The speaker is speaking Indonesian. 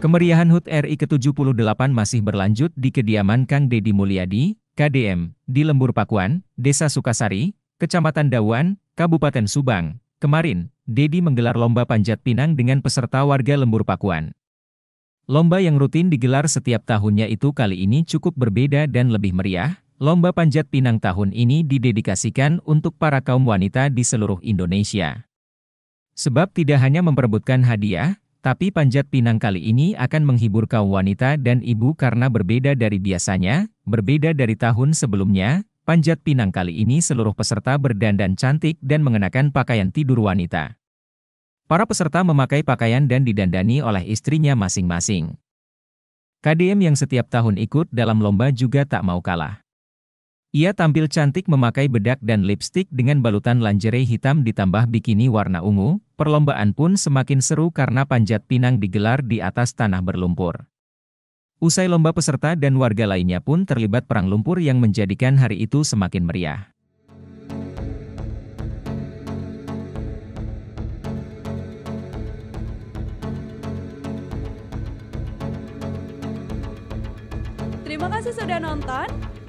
Kemeriahan HUT RI ke-78 masih berlanjut di kediaman Kang Dedi Mulyadi, KDM, di Lembur Pakuan, Desa Sukasari, Kecamatan Dawuan, Kabupaten Subang. Kemarin, Dedi menggelar Lomba Panjat Pinang dengan peserta warga Lembur Pakuan. Lomba yang rutin digelar setiap tahunnya itu kali ini cukup berbeda dan lebih meriah. Lomba Panjat Pinang tahun ini didedikasikan untuk para kaum wanita di seluruh Indonesia. Sebab tidak hanya memperebutkan hadiah, tapi Panjat Pinang kali ini akan menghibur kaum wanita dan ibu karena berbeda dari biasanya. Berbeda dari tahun sebelumnya, Panjat Pinang kali ini seluruh peserta berdandan cantik dan mengenakan pakaian tidur wanita. Para peserta memakai pakaian dan didandani oleh istrinya masing-masing. KDM yang setiap tahun ikut dalam lomba juga tak mau kalah. Ia tampil cantik memakai bedak dan lipstik dengan balutan lingerie hitam ditambah bikini warna ungu. Perlombaan pun semakin seru karena Panjat Pinang digelar di atas tanah berlumpur. Usai lomba, peserta dan warga lainnya pun terlibat perang lumpur yang menjadikan hari itu semakin meriah. Terima kasih sudah nonton.